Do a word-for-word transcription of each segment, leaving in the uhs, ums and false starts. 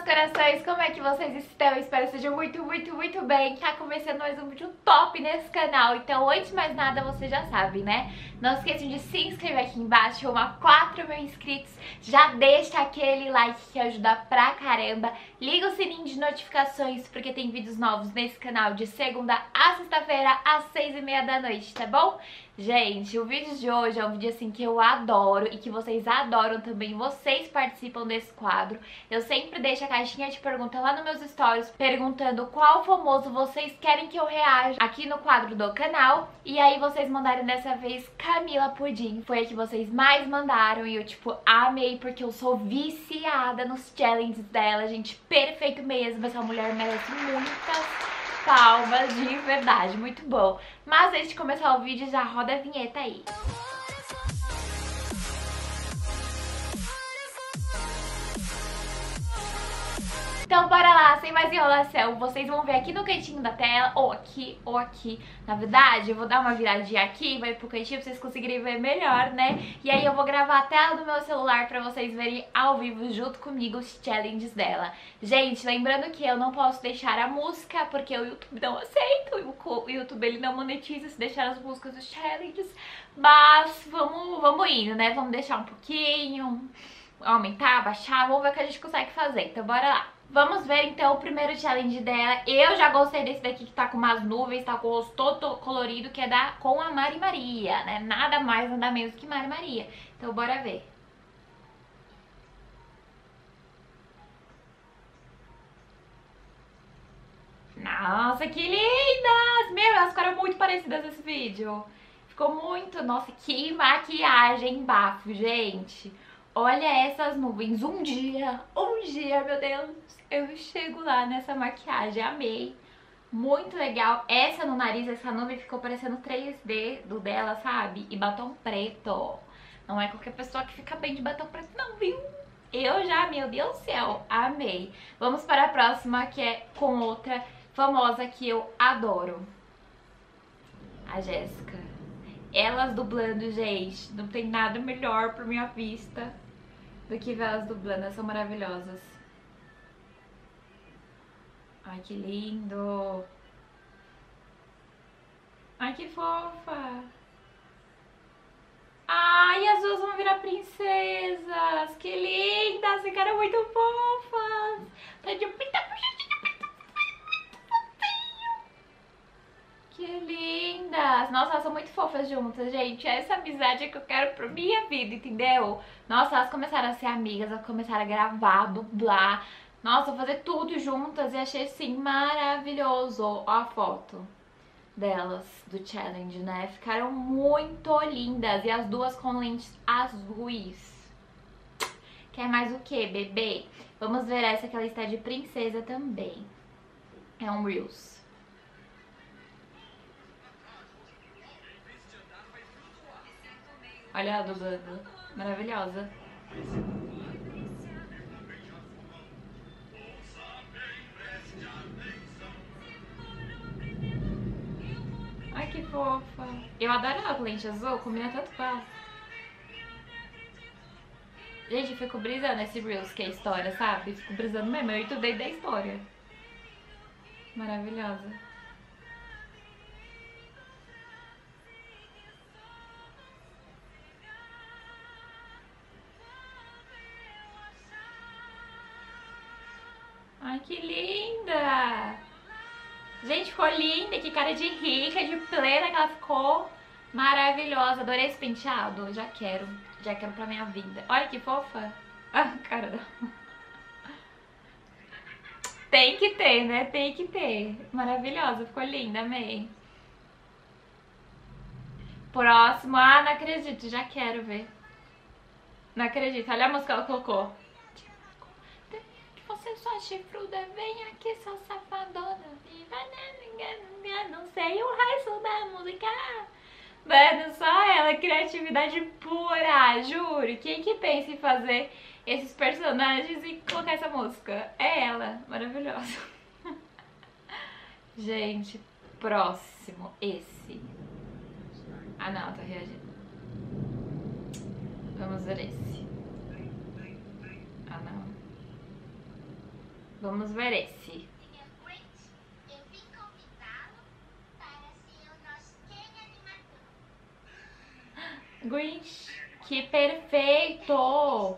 meus corações, como é que vocês estão? Espero que sejam muito, muito, muito bem. Tá começando mais um vídeo top nesse canal. Então, antes de mais nada, você já sabe, né? Não esqueçam de se inscrever aqui embaixo, rumo a quatro mil inscritos. Já deixa aquele like que ajuda pra caramba. Liga o sininho de notificações, porque tem vídeos novos nesse canal de segunda a sexta-feira, às seis e meia da noite, tá bom? Gente, o vídeo de hoje é um vídeo assim que eu adoro e que vocês adoram também, vocês participam desse quadro. Eu sempre deixo a caixinha de pergunta lá nos meus stories, perguntando qual famoso vocês querem que eu reaja aqui no quadro do canal. E aí vocês mandaram dessa vez Camila Pudim, foi a que vocês mais mandaram e eu tipo amei, porque eu sou viciada nos challenges dela, gente, perfeito mesmo, essa mulher merece muitas palmas, de verdade, muito bom. Mas antes de começar o vídeo, já roda a vinheta aí. Então bora lá, sem mais enrolação, vocês vão ver aqui no cantinho da tela, ou aqui, ou aqui. Na verdade, eu vou dar uma viradinha aqui, vai pro cantinho pra vocês conseguirem ver melhor, né? E aí eu vou gravar a tela do meu celular pra vocês verem ao vivo junto comigo os challenges dela. Gente, lembrando que eu não posso deixar a música, porque o YouTube não aceita, o YouTube ele não monetiza se deixar as músicas dos challenges. Mas vamos, vamos indo, né? Vamos deixar um pouquinho, aumentar, baixar, vamos ver o que a gente consegue fazer, então bora lá. Vamos ver então o primeiro challenge dela. Eu já gostei desse daqui que tá com umas nuvens, tá com o rosto todo colorido, que é da, com a Mari Maria, né? Nada mais, nada menos que Mari Maria. Então bora ver. Nossa, que lindas! Meu, elas ficaram muito parecidas nesse vídeo. Ficou muito... Nossa, que maquiagem bafo, gente! Olha essas nuvens, um dia, um dia, meu Deus, eu chego lá nessa maquiagem, amei, muito legal. Essa no nariz, essa nuvem ficou parecendo três D do dela, sabe? E batom preto, não é qualquer pessoa que fica bem de batom preto não, viu? Eu já, meu Deus do céu, amei. Vamos para a próxima, que é com outra famosa que eu adoro, a Jéssica. Elas dublando, gente, não tem nada melhor pra minha vista do que ver elas dublando, elas são maravilhosas. Ai, que lindo! Ai, que fofa! Ai, as duas vão virar princesas! Que lindas! Ficaram muito fofas! Tá de pinta Que lindas! Nossa, elas são muito fofas juntas, gente. É essa amizade que eu quero pra minha vida, entendeu? Nossa, elas começaram a ser amigas, elas começaram a gravar, dublar. Nossa, fazer tudo juntas e achei, assim, maravilhoso. Ó a foto delas, do challenge, né? Ficaram muito lindas e as duas com lentes azuis. Quer mais o que, bebê? Vamos ver essa que ela está de princesa também. É um Reels. Olha a Duda, maravilhosa. Ai, que fofa. Eu adoro ela com lente azul, combina tanto com ela. Gente, eu fico brisando esse Reels, que é história, sabe? Eu fico brisando mesmo, eu estudei da história. Maravilhosa. Ai, que linda! Gente, ficou linda, que cara de rica, de plena que ela ficou. Maravilhosa, adorei esse penteado, já quero, já quero pra minha vida. Olha que fofa! Ah, cara dela. Tem que ter, né? Tem que ter. Maravilhosa, ficou linda, amei. Próximo, ah, não acredito, já quero ver. Não acredito, olha a música que ela colocou. Você só chifruda, vem aqui, sua safadona. Não sei o resto da música. Mano, só ela, criatividade pura, juro. Quem que pensa em fazer esses personagens e colocar essa música? É ela, maravilhosa. Gente, próximo, esse. Ah não, tô reagindo. Vamos ver esse. Ah não. Vamos ver esse. Eu vim convidá-lo para ser o nosso game animador. Grinch, que perfeito!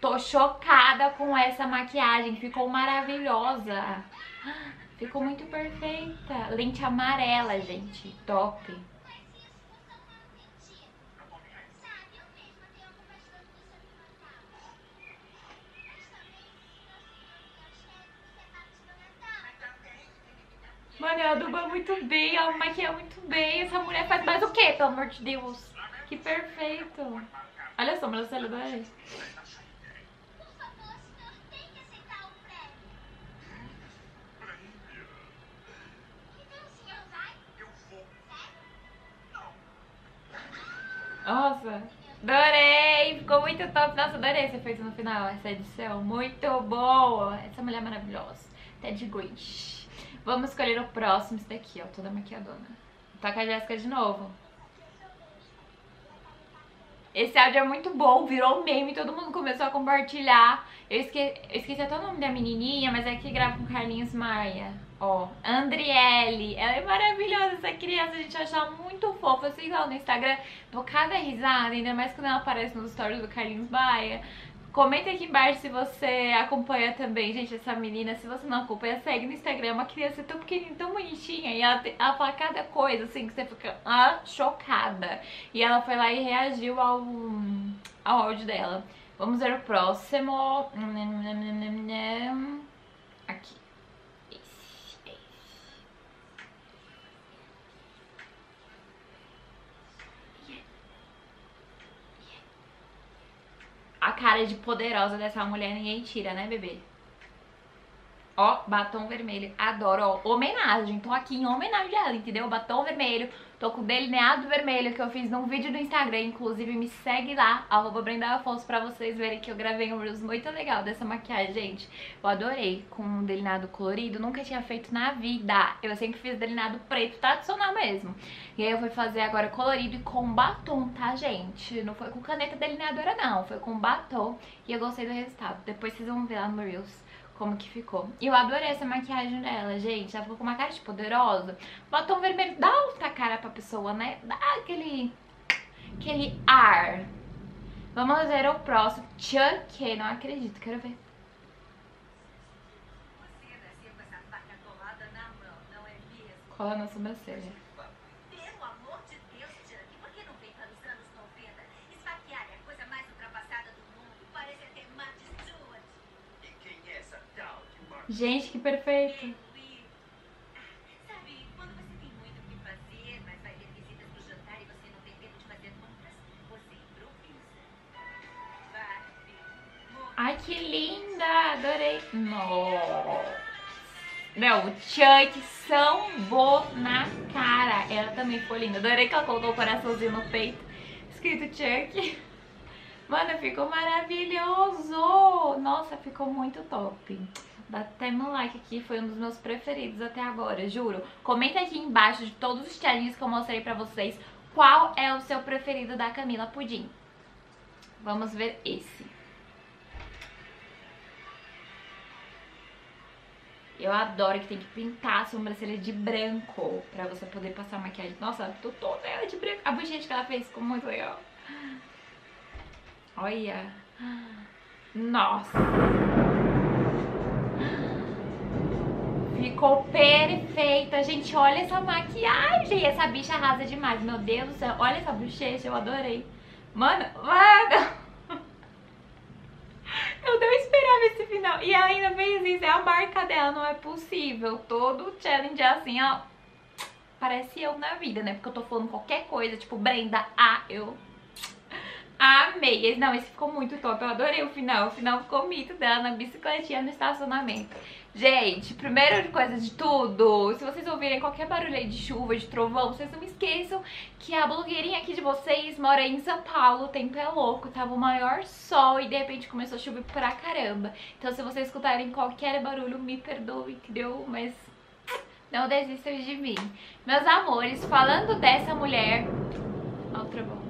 Tô chocada com essa maquiagem, ficou maravilhosa. Ficou muito perfeita. Lente amarela, gente, top. Mano, ela dubla muito bem, ela maquia muito bem. Essa mulher faz mais o quê, pelo amor de Deus? Que perfeito. Olha a sobrancelha do Ari. Nossa, adorei! Ficou muito top. Nossa, adorei esse efeito no final, essa edição. Muito boa! Essa mulher é maravilhosa. Até de Grinch. Vamos escolher o próximo. Esse daqui, ó. Toda maquiadona. Tá com a Jéssica de novo. Esse áudio é muito bom. Virou um meme. Todo mundo começou a compartilhar. Eu esqueci, eu esqueci até o nome da menininha, mas é que grava com Carlinhos Maia. Ó, Andriele. Ela é maravilhosa, essa criança. A gente achava muito fofa. Eu sigo ela no Instagram. Dou cada risada, ainda mais quando ela aparece nos stories do Carlinhos Maia. Comenta aqui embaixo se você acompanha também, gente, essa menina. Se você não acompanha, segue no Instagram. Uma criança tão pequenininha, tão bonitinha. E ela, ela fala cada coisa, assim, que você fica ah, chocada. E ela foi lá e reagiu ao, ao áudio dela. Vamos ver o próximo. Aqui. Esse, esse. Yeah. A cara de poderosa dessa mulher ninguém tira, né, bebê? Ó, batom vermelho, adoro, ó, homenagem, tô aqui em homenagem a ela, entendeu? Batom vermelho, tô com delineado vermelho que eu fiz num vídeo no Instagram, inclusive me segue lá, arroba Brenda Affonso, pra vocês verem que eu gravei um reels muito legal dessa maquiagem, gente. Eu adorei, com um delineado colorido, nunca tinha feito na vida, eu sempre fiz delineado preto, tradicional mesmo. E aí eu fui fazer agora colorido e com batom, tá, gente? Não foi com caneta delineadora não, foi com batom e eu gostei do resultado, depois vocês vão ver lá no reels como que ficou. E eu adorei essa maquiagem dela, gente. Ela ficou com uma cara de poderosa. Batom vermelho dá outra cara pra pessoa, né? Dá aquele... aquele ar. Vamos ver o próximo. Chunky, não acredito. Quero ver. Você nasceu com essa faca colada na mão, não é mesmo? Cola na sobrancelha. Pelo amor de Deus, Chunky, por que não vem para os anos noventa? Esfaquear é a coisa mais ultrapassada do mundo. Parece até Martin Stewart. E quem é essa? Gente, que perfeito! Sabe, quando você tem muito o que fazer, mas vai ter visitas pro jantar e você não tem tempo de fazer compras, você improvisa. Ai, que linda! Adorei! Nossa! Não, o Chuck sambou na cara! Ela também foi linda! Adorei que ela colocou o coraçãozinho no peito, escrito Chuck. Mano, ficou maravilhoso! Nossa, ficou muito top! Dá até meu like aqui, foi um dos meus preferidos até agora, juro. Comenta aqui embaixo de todos os challenges que eu mostrei pra vocês, qual é o seu preferido da Camila Pudim. Vamos ver esse. Eu adoro que tem que pintar a sobrancelha de branco pra você poder passar maquiagem. Nossa, tô toda ela de branco. A bochecha que ela fez ficou muito legal. Olha. Nossa. Ficou perfeita, gente, olha essa maquiagem, essa bicha arrasa demais, meu Deus do céu, olha essa bochecha, eu adorei. Mano, mano, eu não esperava esse final, e ela ainda fez isso, é a marca dela, não é possível, todo challenge é assim, ó, parece eu na vida, né, porque eu tô falando qualquer coisa, tipo, Brenda, ah, eu... amei! Esse, não, esse ficou muito top, eu adorei o final. O final ficou mito dela na bicicletinha no estacionamento. Gente, primeira coisa de tudo, se vocês ouvirem qualquer barulho aí de chuva, de trovão, vocês não esqueçam que a blogueirinha aqui de vocês mora em São Paulo, o tempo é louco, tava o maior sol e de repente começou a chover pra caramba. Então se vocês escutarem qualquer barulho, me perdoe, entendeu? Mas não desistam de mim. Meus amores, falando dessa mulher... Olha o trovão.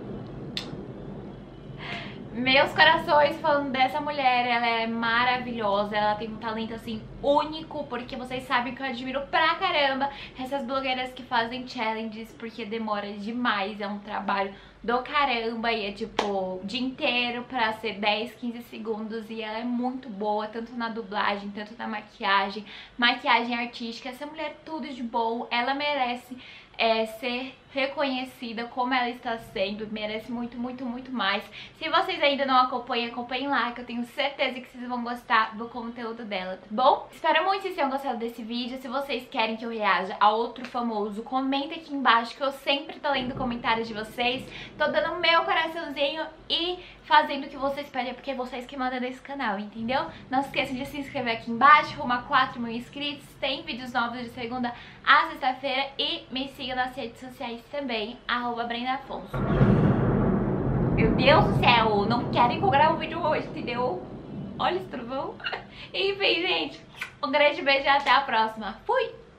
Meus corações falando dessa mulher. mulher, ela é maravilhosa, ela tem um talento, assim, único, porque vocês sabem que eu admiro pra caramba essas blogueiras que fazem challenges, porque demora demais, é um trabalho do caramba e é, tipo, o dia inteiro pra ser dez, quinze segundos, e ela é muito boa, tanto na dublagem, tanto na maquiagem, maquiagem artística, essa mulher tudo de bom, ela merece é, ser reconhecida como ela está sendo, merece muito, muito, muito mais. Se vocês ainda não acompanham, acompanhem lá, que eu tenho certeza que vocês vão gostar do conteúdo dela, tá bom? Espero muito que vocês tenham gostado desse vídeo. Se vocês querem que eu reaja a outro famoso, comenta aqui embaixo, que eu sempre tô lendo comentários de vocês, tô dando meu coraçãozinho e fazendo o que vocês pedem, porque vocês que mandam nesse canal, entendeu? Não se esqueçam de se inscrever aqui embaixo, rumo a quatro mil inscritos, tem vídeos novos de segunda a sexta-feira, e me sigam nas redes sociais também, arroba Brenda Affonso. Meu Deus do céu, não querem que eu grave um vídeo hoje, entendeu? Olha esse trovão. Enfim, gente, um grande beijo e até a próxima. Fui!